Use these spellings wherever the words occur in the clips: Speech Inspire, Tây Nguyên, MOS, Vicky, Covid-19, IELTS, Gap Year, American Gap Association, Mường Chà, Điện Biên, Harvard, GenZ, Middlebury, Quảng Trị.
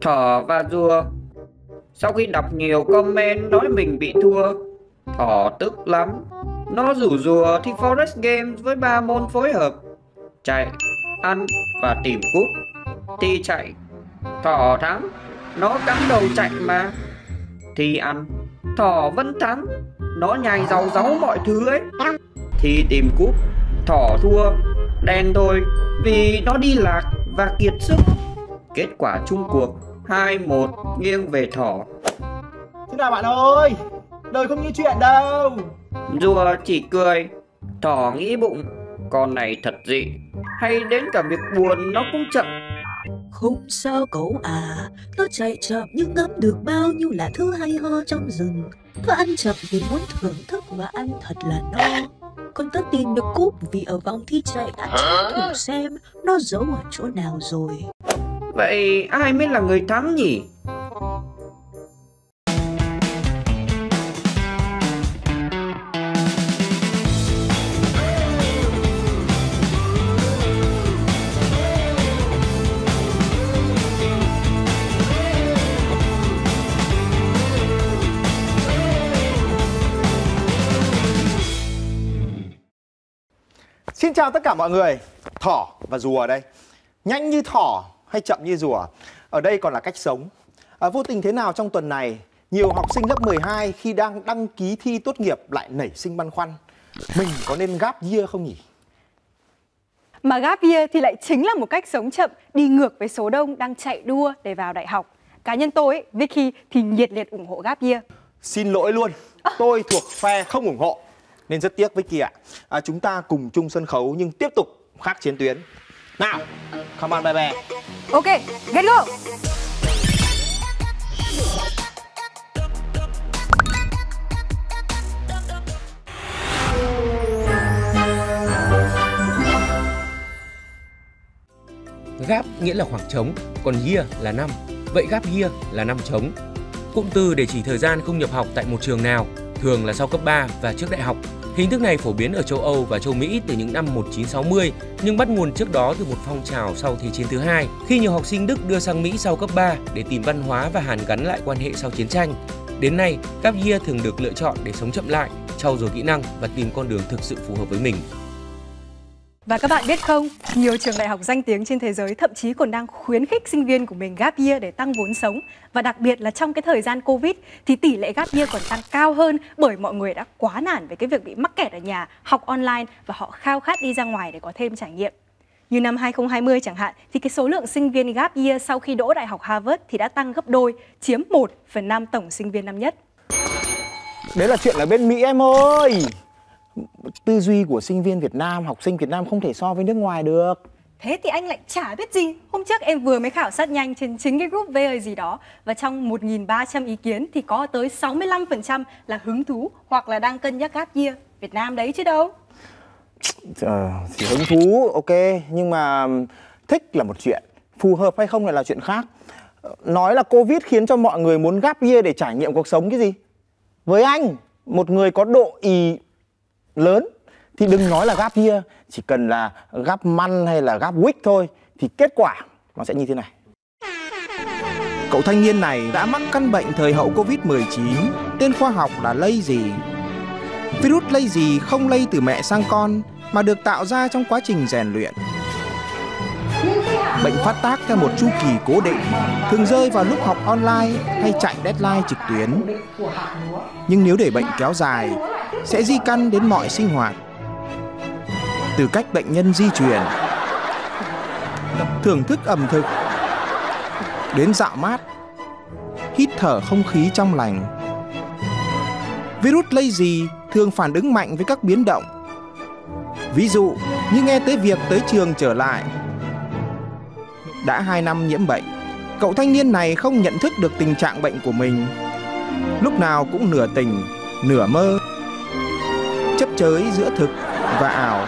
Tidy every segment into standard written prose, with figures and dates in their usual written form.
Thỏ và rùa. Sau khi đọc nhiều comment nói mình bị thua, Thỏ tức lắm. Nó rủ rùa thi Forest Games với 3 môn phối hợp: chạy, ăn và tìm cúp. Thi chạy, Thỏ thắng. Nó cắm đầu chạy mà. Thi ăn, Thỏ vẫn thắng. Nó nhai rau ráu mọi thứ ấy. Thi tìm cúp, Thỏ thua. Đen thôi, vì nó đi lạc và kiệt sức. Kết quả chung cuộc 2-1 nghiêng về Thỏ. Thế nào bạn ơi, đời không như chuyện đâu. Rùa chỉ cười. Thỏ nghĩ bụng, con này thật dị, hay đến cả việc buồn nó cũng chậm. Không sao cậu à, nó chạy chậm nhưng ngắm được bao nhiêu là thứ hay ho trong rừng. Nó ăn chậm vì muốn thưởng thức và ăn thật là no. Con tớ tìm được cúp vì ở vòng thi chạy đã tranh thủ xem nó giấu ở chỗ nào rồi. Vậy ai mới là người thắng nhỉ? Xin chào tất cả mọi người. Thỏ và rùa đây. Nhanh như thỏ hay chậm như rùa, ở đây còn là cách sống. Vô tình thế nào trong tuần này, nhiều học sinh lớp 12 khi đang đăng ký thi tốt nghiệp lại nảy sinh băn khoăn. Mình có nên gap year không nhỉ? Mà gap year thì lại chính là một cách sống chậm, đi ngược với số đông đang chạy đua để vào đại học. Cá nhân tôi, Vicky, thì nhiệt liệt ủng hộ gap year. Xin lỗi luôn, tôi thuộc phe không ủng hộ. Nên rất tiếc Vicky ạ. Chúng ta cùng chung sân khấu nhưng tiếp tục khác chiến tuyến. Nào, come on baby. Ok, get go. Gap nghĩa là khoảng trống, còn year là năm. Vậy gap year là năm trống. Cụm từ để chỉ thời gian không nhập học tại một trường nào, thường là sau cấp 3 và trước đại học. Hình thức này phổ biến ở châu Âu và châu Mỹ từ những năm 1960, nhưng bắt nguồn trước đó từ một phong trào sau Thế chiến thứ hai, khi nhiều học sinh Đức đưa sang Mỹ sau cấp 3 để tìm văn hóa và hàn gắn lại quan hệ sau chiến tranh. Đến nay, gap year thường được lựa chọn để sống chậm lại, trau dồi kỹ năng và tìm con đường thực sự phù hợp với mình. Và các bạn biết không, nhiều trường đại học danh tiếng trên thế giới thậm chí còn đang khuyến khích sinh viên của mình gap year để tăng vốn sống. Và đặc biệt là trong cái thời gian Covid thì tỷ lệ gap year còn tăng cao hơn, bởi mọi người đã quá nản về cái việc bị mắc kẹt ở nhà, học online và họ khao khát đi ra ngoài để có thêm trải nghiệm. Như năm 2020 chẳng hạn thì cái số lượng sinh viên gap year sau khi đỗ đại học Harvard thì đã tăng gấp đôi, chiếm 1/5 tổng sinh viên năm nhất. Đấy là chuyện ở bên Mỹ em ơi! Tư duy của sinh viên Việt Nam, học sinh Việt Nam không thể so với nước ngoài được. Thế thì anh lại chả biết gì. Hôm trước em vừa mới khảo sát nhanh trên chính cái group VR gì đó, và trong 1.300 ý kiến thì có tới 65% là hứng thú hoặc là đang cân nhắc gap year. Việt Nam đấy chứ đâu. Thì hứng thú, ok. Nhưng mà thích là một chuyện, phù hợp hay không lại là chuyện khác. Nói là Covid khiến cho mọi người muốn gap year để trải nghiệm cuộc sống cái gì. Với anh, một người có độ ì lớn thì đừng nói là gap year, chỉ cần là gap month hay là gap week thôi thì kết quả nó sẽ như thế này. Cậu thanh niên này đã mắc căn bệnh thời hậu Covid-19, tên khoa học là lây gì. Virus lây gì không lây từ mẹ sang con mà được tạo ra trong quá trình rèn luyện. Bệnh phát tác theo một chu kỳ cố định, thường rơi vào lúc học online hay chạy deadline trực tuyến. Nhưng nếu để bệnh kéo dài, sẽ di căn đến mọi sinh hoạt. Từ cách bệnh nhân di chuyển, thưởng thức ẩm thực, đến dạo mát, hít thở không khí trong lành. Virus lây gì thường phản ứng mạnh với các biến động. Ví dụ như nghe tới việc tới trường trở lại. Đã 2 năm nhiễm bệnh, cậu thanh niên này không nhận thức được tình trạng bệnh của mình. Lúc nào cũng nửa tỉnh, nửa mơ, chấp chới giữa thực và ảo.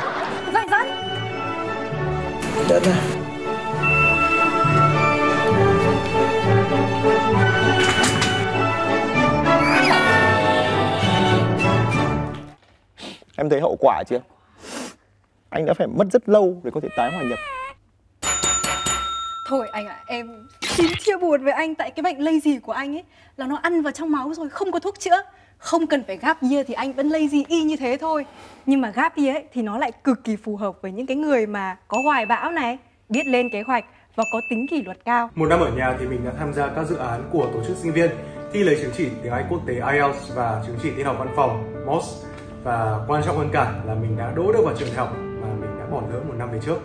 Em thấy hậu quả chưa? Anh đã phải mất rất lâu để có thể tái hòa nhập. Thôi anh ạ, em Xin chia buồn với anh, tại cái bệnh lazy của anh ấy là nó ăn vào trong máu rồi, không có thuốc chữa. Không cần phải gap year thì anh vẫn lazy y như thế thôi. Nhưng mà gap year ấy, thì nó lại cực kỳ phù hợp với những cái người mà có hoài bão này, biết lên kế hoạch và có tính kỷ luật cao. Một năm ở nhà thì mình đã tham gia các dự án của tổ chức sinh viên, thi lấy chứng chỉ tiếng Anh quốc tế IELTS và chứng chỉ tin học văn phòng MOS. Và quan trọng hơn cả là mình đã đỗ được vào trường đại học mà mình đã bỏ lỡ một năm về trước.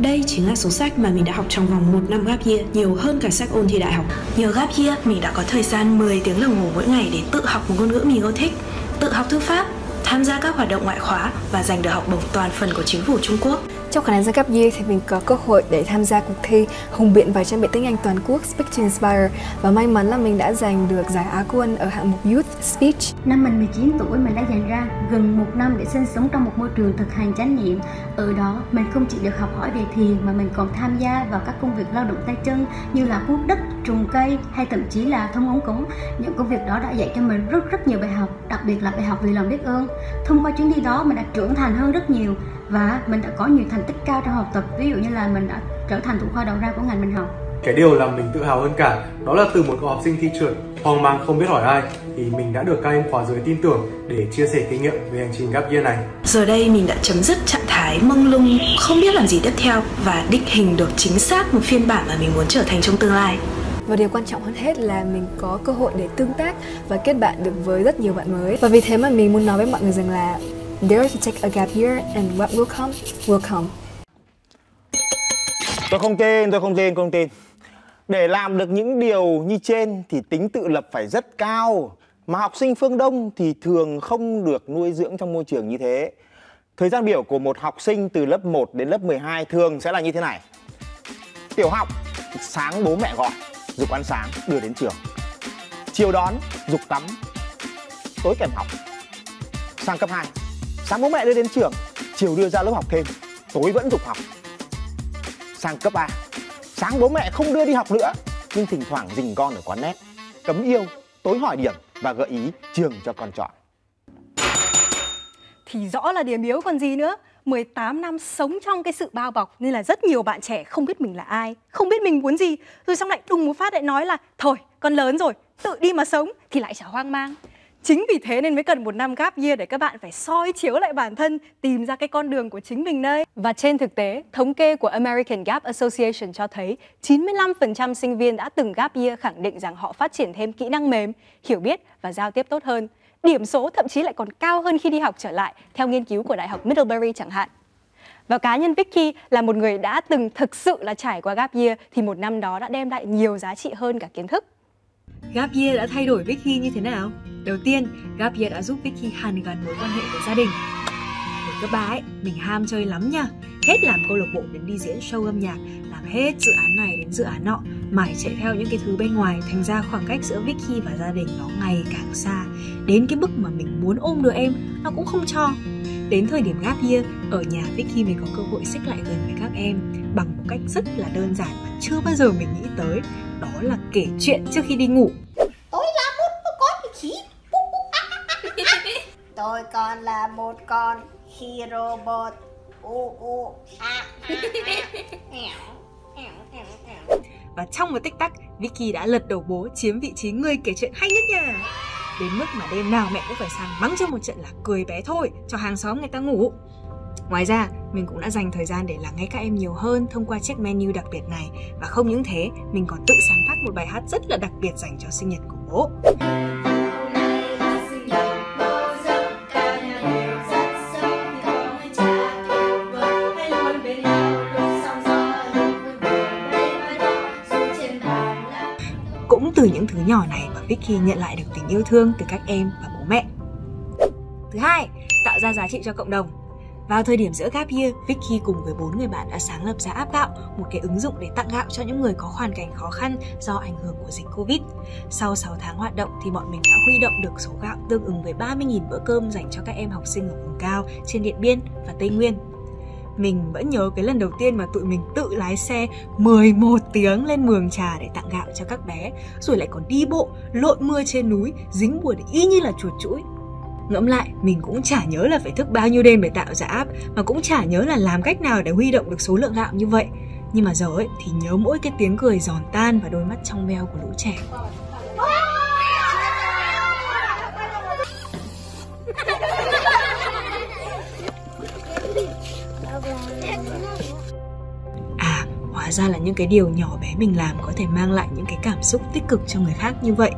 Đây chính là số sách mà mình đã học trong vòng 1 năm gap year, nhiều hơn cả sách ôn thi đại học. Nhờ gap year, mình đã có thời gian 10 tiếng đồng hồ mỗi ngày để tự học một ngôn ngữ mình yêu thích, tự học thư pháp, tham gia các hoạt động ngoại khóa và giành được học bổng toàn phần của chính phủ Trung Quốc. Trong khả năng gia gap year thì mình có cơ hội để tham gia cuộc thi hùng biện và trang bị tiếng Anh toàn quốc Speech Inspire và may mắn là mình đã giành được giải Á quân ở hạng mục Youth Speech. Năm mình 19 tuổi mình đã dành ra gần 1 năm để sinh sống trong một môi trường thực hành chánh niệm. Ở đó mình không chỉ được học hỏi về thiền mà mình còn tham gia vào các công việc lao động tay chân như là cuốc đất, trồng cây hay thậm chí là thông ống cống. Những công việc đó đã dạy cho mình rất nhiều bài học, đặc biệt là bài học về lòng biết ơn. Thông qua chuyến đi đó mình đã trưởng thành hơn rất nhiều và mình đã có nhiều thành tích cao trong học tập, ví dụ như là mình đã trở thành thủ khoa đầu ra của ngành mình học. Cái điều làm mình tự hào hơn cả đó là từ một cậu học sinh thi trượt hoang mang không biết hỏi ai thì mình đã được các em khóa dưới tin tưởng để chia sẻ kinh nghiệm về hành trình gap year này. Giờ đây mình đã chấm dứt trạng thái mông lung không biết làm gì tiếp theo và định hình được chính xác một phiên bản mà mình muốn trở thành trong tương lai. Và điều quan trọng hơn hết là mình có cơ hội để tương tác và kết bạn được với rất nhiều bạn mới. Và vì thế mà mình muốn nói với mọi người rằng là dare to take a gap year and what will come. Tôi không tin. Để làm được những điều như trên thì tính tự lập phải rất cao. Mà học sinh phương Đông thì thường không được nuôi dưỡng trong môi trường như thế. Thời gian biểu của một học sinh từ lớp 1 đến lớp 12 thường sẽ là như thế này. Tiểu học, sáng bố mẹ gọi, giục ăn sáng, đưa đến trường. Chiều đón, giục tắm, tối kèm học. Sang cấp 2, sáng bố mẹ đưa đến trường, chiều đưa ra lớp học thêm, tối vẫn giục học. Sang cấp 3, sáng bố mẹ không đưa đi học nữa, nhưng thỉnh thoảng rình con ở quán net, cấm yêu, tối hỏi điểm và gợi ý trường cho con chọn. Thì rõ là điểm yếu còn gì nữa. 18 năm sống trong cái sự bao bọc nên là rất nhiều bạn trẻ không biết mình là ai, không biết mình muốn gì. Rồi xong lại đùng một phát lại nói là thôi con lớn rồi, tự đi mà sống thì lại chả hoang mang. Chính vì thế nên mới cần một năm gap year để các bạn phải soi chiếu lại bản thân, tìm ra cái con đường của chính mình đây. Và trên thực tế, thống kê của American Gap Association cho thấy 95% sinh viên đã từng gap year khẳng định rằng họ phát triển thêm kỹ năng mềm, hiểu biết và giao tiếp tốt hơn. Điểm số thậm chí lại còn cao hơn khi đi học trở lại, theo nghiên cứu của Đại học Middlebury chẳng hạn. Và cá nhân Vicky là một người đã từng thực sự là trải qua gap year thì một năm đó đã đem lại nhiều giá trị hơn cả kiến thức. Gap year đã thay đổi Vicky như thế nào? Đầu tiên, gap year đã giúp Vicky hàn gắn mối quan hệ với gia đình. Hồi cấp 3 ấy, mình ham chơi lắm nha. Hết làm câu lạc bộ đến đi diễn show âm nhạc, làm hết dự án này đến dự án nọ, mãi chạy theo những cái thứ bên ngoài, thành ra khoảng cách giữa Vicky và gia đình nó ngày càng xa. Đến cái mức mà mình muốn ôm đứa em, nó cũng không cho. Đến thời điểm gap year, ở nhà Vicky mới có cơ hội xích lại gần với các em bằng một cách rất là đơn giản mà chưa bao giờ mình nghĩ tới, đó là kể chuyện trước khi đi ngủ. Tôi còn là một con khi robot. Và trong một tích tắc, Vicky đã lật đầu bố chiếm vị trí người kể chuyện hay nhất nha. Đến mức mà đêm nào mẹ cũng phải sang mắng cho một trận là cười bé thôi, cho hàng xóm người ta ngủ. Ngoài ra, mình cũng đã dành thời gian để lắng nghe các em nhiều hơn thông qua chiếc menu đặc biệt này. Và không những thế, mình còn tự sáng tác một bài hát rất là đặc biệt dành cho sinh nhật của bố. Cũng từ những thứ nhỏ này mà Vicky nhận lại được tình yêu thương từ các em và bố mẹ. Thứ hai, tạo ra giá trị cho cộng đồng. Vào thời điểm giữa gap year, Vicky cùng với 4 người bạn đã sáng lập ra app gạo, một cái ứng dụng để tặng gạo cho những người có hoàn cảnh khó khăn do ảnh hưởng của dịch Covid. Sau 6 tháng hoạt động thì bọn mình đã huy động được số gạo tương ứng với 30.000 bữa cơm dành cho các em học sinh ở vùng cao trên Điện Biên và Tây Nguyên. Mình vẫn nhớ cái lần đầu tiên mà tụi mình tự lái xe 11 tiếng lên Mường Chà để tặng gạo cho các bé, rồi lại còn đi bộ, lội mưa trên núi, dính bùn y như là chuột chuỗi. Ngẫm lại, mình cũng chả nhớ là phải thức bao nhiêu đêm để tạo ra app, mà cũng chả nhớ là làm cách nào để huy động được số lượng gạo như vậy. Nhưng mà giờ ấy thì nhớ mỗi cái tiếng cười giòn tan và đôi mắt trong veo của lũ trẻ. À, hóa ra là những cái điều nhỏ bé mình làm có thể mang lại những cái cảm xúc tích cực cho người khác như vậy.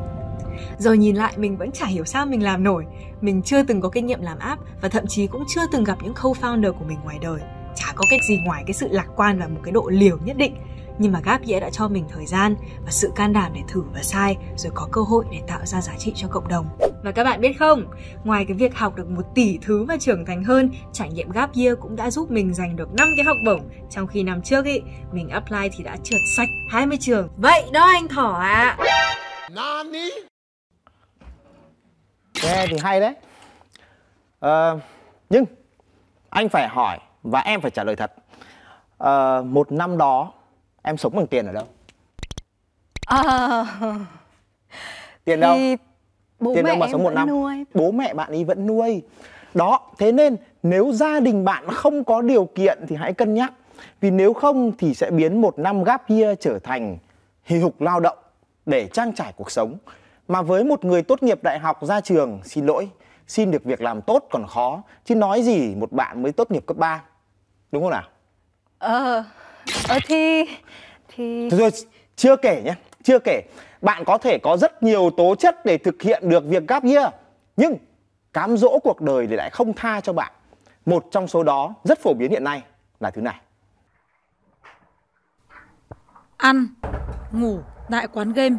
Rồi nhìn lại mình vẫn chả hiểu sao mình làm nổi. Mình chưa từng có kinh nghiệm làm app và thậm chí cũng chưa từng gặp những co-founder của mình ngoài đời. Chả có cách gì ngoài cái sự lạc quan và một cái độ liều nhất định. Nhưng mà Gap Year đã cho mình thời gian và sự can đảm để thử và sai, rồi có cơ hội để tạo ra giá trị cho cộng đồng. Và các bạn biết không, ngoài cái việc học được 1 tỷ thứ và trưởng thành hơn, trải nghiệm Gap Year cũng đã giúp mình giành được 5 cái học bổng. Trong khi năm trước ý, mình apply thì đã trượt sạch 20 trường. Vậy đó anh Thỏ ạ. Nani? Nghe thì hay đấy. Nhưng anh phải hỏi và em phải trả lời thật. Một năm đó em sống bằng tiền ở đâu? Tiền đâu? Tiền đâu mà sống 1 năm? Nuôi. Bố mẹ bạn ấy vẫn nuôi. Đó, thế nên nếu gia đình bạn không có điều kiện thì hãy cân nhắc. Vì nếu không thì sẽ biến 1 năm gap year trở thành hì hục lao động để trang trải cuộc sống. Mà với một người tốt nghiệp đại học ra trường, xin lỗi, xin được việc làm tốt còn khó, chứ nói gì một bạn mới tốt nghiệp cấp 3. Đúng không nào? Thì... Rồi, chưa kể nhé, chưa kể. Bạn có thể có rất nhiều tố chất để thực hiện được việc gap year, nhưng cám dỗ cuộc đời thì lại không tha cho bạn. Một trong số đó rất phổ biến hiện nay là thứ này. Ăn, ngủ, tại quán game.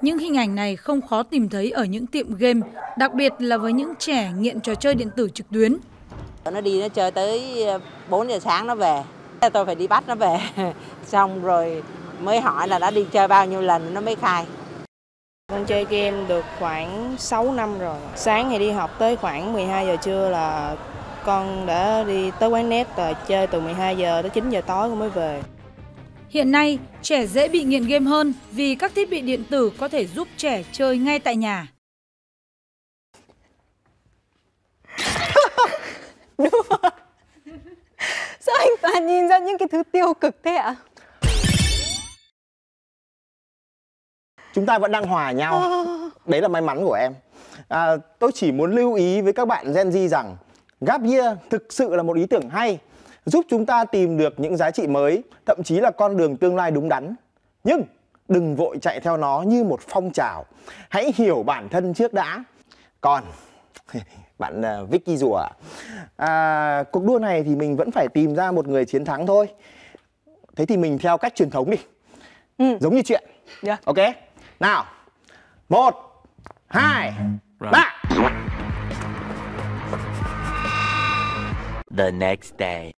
Những hình ảnh này không khó tìm thấy ở những tiệm game, đặc biệt là với những trẻ nghiện trò chơi điện tử trực tuyến. Nó đi nó chơi tới 4 giờ sáng nó về, tôi phải đi bắt nó về, xong rồi mới hỏi là đã đi chơi bao nhiêu lần nó mới khai. Con chơi game được khoảng 6 năm rồi, sáng thì đi học tới khoảng 12 giờ trưa là con đã đi tới quán net rồi chơi từ 12 giờ tới 9 giờ tối con mới về. Hiện nay, trẻ dễ bị nghiện game hơn vì các thiết bị điện tử có thể giúp trẻ chơi ngay tại nhà. Đúng rồi. Sao anh toàn nhìn ra những cái thứ tiêu cực thế ạ? Chúng ta vẫn đang hòa nhau. Đấy là may mắn của em. Tôi chỉ muốn lưu ý với các bạn Gen Z rằng Gap Year thực sự là một ý tưởng hay, giúp chúng ta tìm được những giá trị mới, thậm chí là con đường tương lai đúng đắn. Nhưng đừng vội chạy theo nó như một phong trào. Hãy hiểu bản thân trước đã. Còn bạn Vicky rùa cuộc đua này thì mình vẫn phải tìm ra một người chiến thắng thôi. Thế thì mình theo cách truyền thống đi. Giống như chuyện. Ok. Nào. 1, 2, 3. The next day.